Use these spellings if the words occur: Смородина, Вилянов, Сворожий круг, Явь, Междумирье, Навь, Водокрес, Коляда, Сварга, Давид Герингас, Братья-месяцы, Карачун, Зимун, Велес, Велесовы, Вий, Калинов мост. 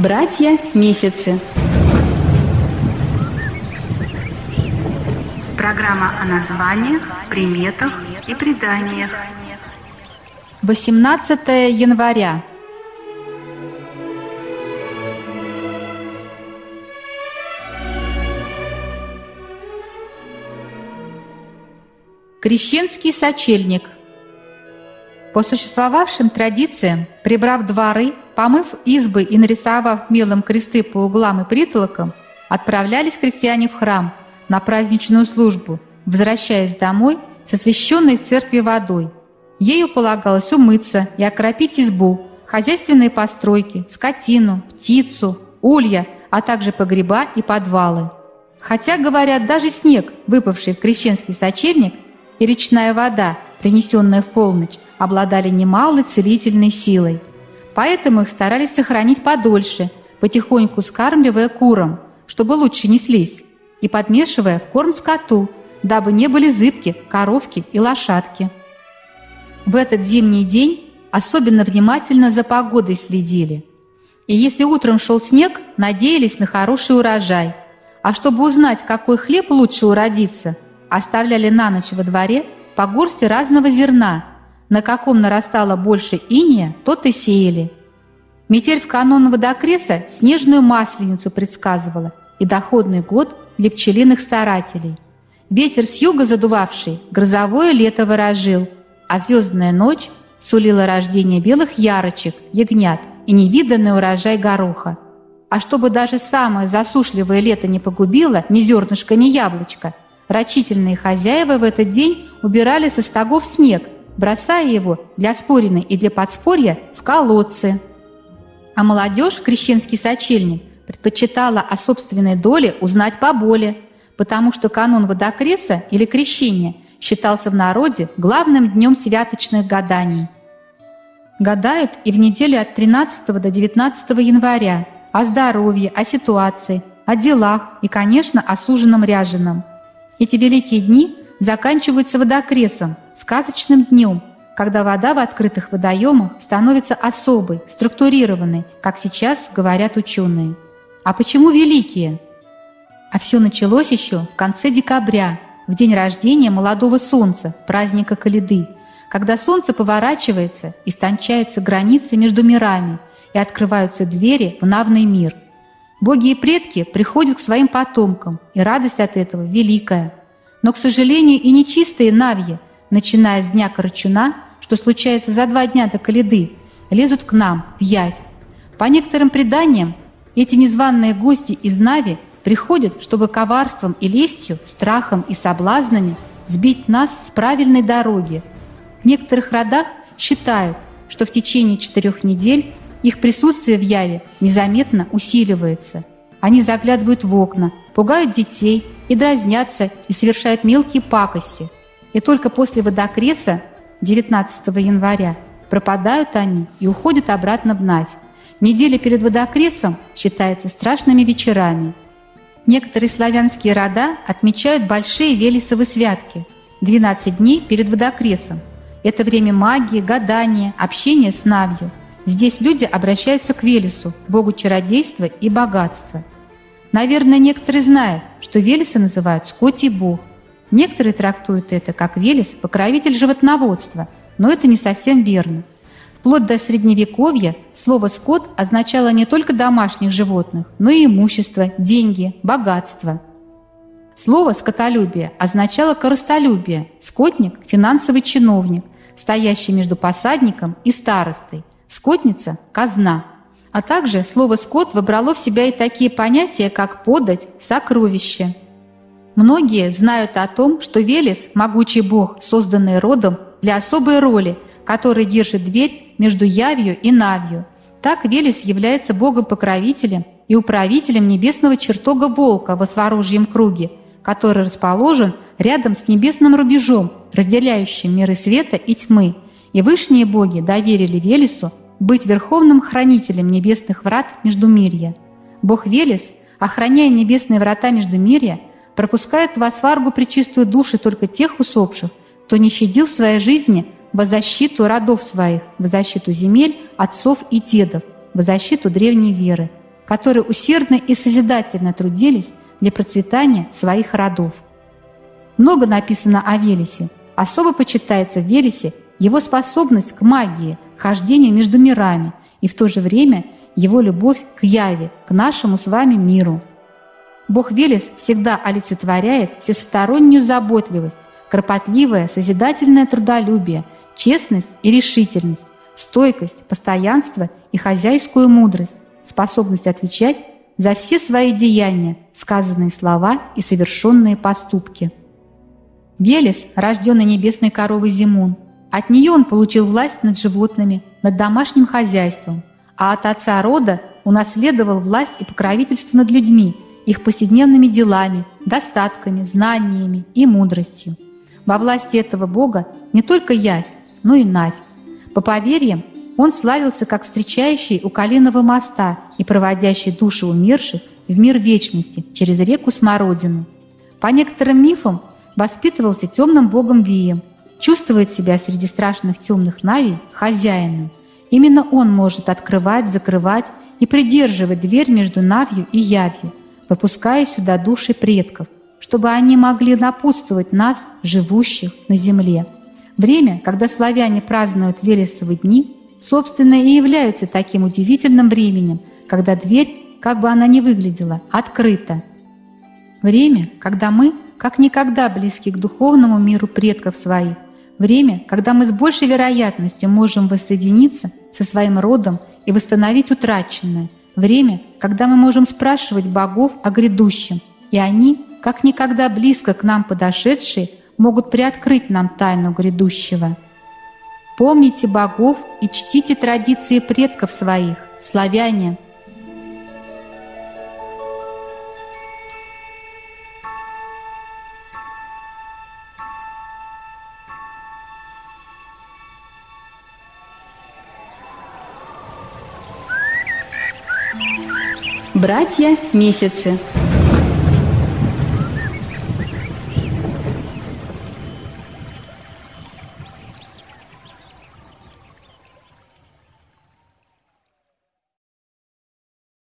Братья-месяцы. Программа о названиях, приметах и преданиях. 18 января. Крещенский сочельник. По существовавшим традициям, прибрав дворы, помыв избы и нарисовав мелом кресты по углам и притолокам, отправлялись крестьяне в храм на праздничную службу, возвращаясь домой с освященной в церкви водой. Ею полагалось умыться и окропить избу, хозяйственные постройки, скотину, птицу, улья, а также погреба и подвалы. Хотя, говорят, даже снег, выпавший в крещенский сочельник, и речная вода, принесенная в полночь, обладали немалой целительной силой. Поэтому их старались сохранить подольше, потихоньку скармливая курам, чтобы лучше неслись, и подмешивая в корм скоту, дабы не были зыбки, коровки и лошадки. В этот зимний день особенно внимательно за погодой следили. И если утром шел снег, надеялись на хороший урожай. А чтобы узнать, какой хлеб лучше уродиться, оставляли на ночь во дворе по горсти разного зерна, на каком нарастало больше инея, тот и сеяли. Метель в канун Водокреса снежную масленицу предсказывала и доходный год для пчелиных старателей. Ветер с юга задувавший грозовое лето ворожил, а звездная ночь сулила рождение белых ярочек, ягнят и невиданный урожай гороха. А чтобы даже самое засушливое лето не погубило ни зернышко, ни яблочко, рачительные хозяева в этот день убирали со стогов снег, бросая его для спорины и для подспорья в колодцы. А молодежь в крещенский сочельник предпочитала о собственной доле узнать поболее, потому что канун Водокреса или крещения считался в народе главным днем святочных гаданий. Гадают и в неделю от 13 до 19 января о здоровье, о ситуации, о делах и, конечно, о суженом ряженом. Эти великие дни заканчиваются Водокресом, сказочным днем, когда вода в открытых водоемах становится особой, структурированной, как сейчас говорят ученые. А почему великие? А все началось еще в конце декабря, в день рождения молодого солнца, праздника Коляды, когда солнце поворачивается, истончаются границы между мирами и открываются двери в навный мир. Боги и предки приходят к своим потомкам, и радость от этого великая. Но, к сожалению, и нечистые навьи, начиная с дня Карачуна, что случается за 2 дня до Коляды, лезут к нам, в Явь. По некоторым преданиям, эти незваные гости из Нави приходят, чтобы коварством и лестью, страхом и соблазнами сбить нас с правильной дороги. В некоторых родах считают, что в течение 4 недель их присутствие в Яве незаметно усиливается. Они заглядывают в окна, пугают детей и дразнятся, и совершают мелкие пакости. И только после Водокреса, 19 января, пропадают они и уходят обратно в Навь. Неделя перед Водокресом считается страшными вечерами. Некоторые славянские рода отмечают большие Велесовы святки – 12 дней перед Водокресом. Это время магии, гадания, общения с Навью. Здесь люди обращаются к Велесу, богу чародейства и богатства. Наверное, некоторые знают, что Велеса называют скотий бог. Некоторые трактуют это как Велес – покровитель животноводства, но это не совсем верно. Вплоть до Средневековья слово «скот» означало не только домашних животных, но и имущество, деньги, богатство. Слово «скотолюбие» означало корыстолюбие, скотник – финансовый чиновник, стоящий между посадником и старостой. Скотница – казна. А также слово «скот» вобрало в себя и такие понятия, как «подать», «сокровище». Многие знают о том, что Велес – могучий бог, созданный родом для особой роли, который держит дверь между Явью и Навью. Так Велес является богом-покровителем и управителем небесного чертога Волка во Сворожьем круге, который расположен рядом с небесным рубежом, разделяющим миры света и тьмы. И вышние боги доверили Велесу быть верховным хранителем небесных врат Междумирья. Бог Велес, охраняя небесные врата Междумирья, пропускает во Сваргу пречистую души только тех усопших, кто не щадил своей жизни во защиту родов своих, во защиту земель, отцов и дедов, во защиту древней веры. которые усердно и созидательно трудились для процветания своих родов. Много написано о Велесе. Особо почитается в Велесе его способность к магии, хождению между мирами и в то же время его любовь к Яве, к нашему с вами миру. Бог Велес всегда олицетворяет всестороннюю заботливость, кропотливое, созидательное трудолюбие, честность и решительность, стойкость, постоянство и хозяйскую мудрость, способность отвечать за все свои деяния, сказанные слова и совершенные поступки. Велес, рожденный небесной коровой Зимун, от нее он получил власть над животными, над домашним хозяйством, а от отца рода унаследовал власть и покровительство над людьми, их повседневными делами, достатками, знаниями и мудростью. Во власти этого бога не только Явь, но и Навь. По поверьям, он славился как встречающий у Калиного моста и проводящий души умерших в мир вечности через реку Смородину. По некоторым мифам воспитывался темным богом Вием, чувствует себя среди страшных темных Нави хозяином. Именно он может открывать, закрывать и придерживать дверь между Навью и Явью, выпуская сюда души предков, чтобы они могли напутствовать нас, живущих на земле. Время, когда славяне празднуют Велесовы дни, собственно и является таким удивительным временем, когда дверь, как бы она ни выглядела, открыта. Время, когда мы, как никогда, близки к духовному миру предков своих. Время, когда мы с большей вероятностью можем воссоединиться со своим родом и восстановить утраченное. Время, когда мы можем спрашивать богов о грядущем, и они, как никогда близко к нам подошедшие, могут приоткрыть нам тайну грядущего. Помните богов и чтите традиции предков своих, славяне! Братья-месяцы.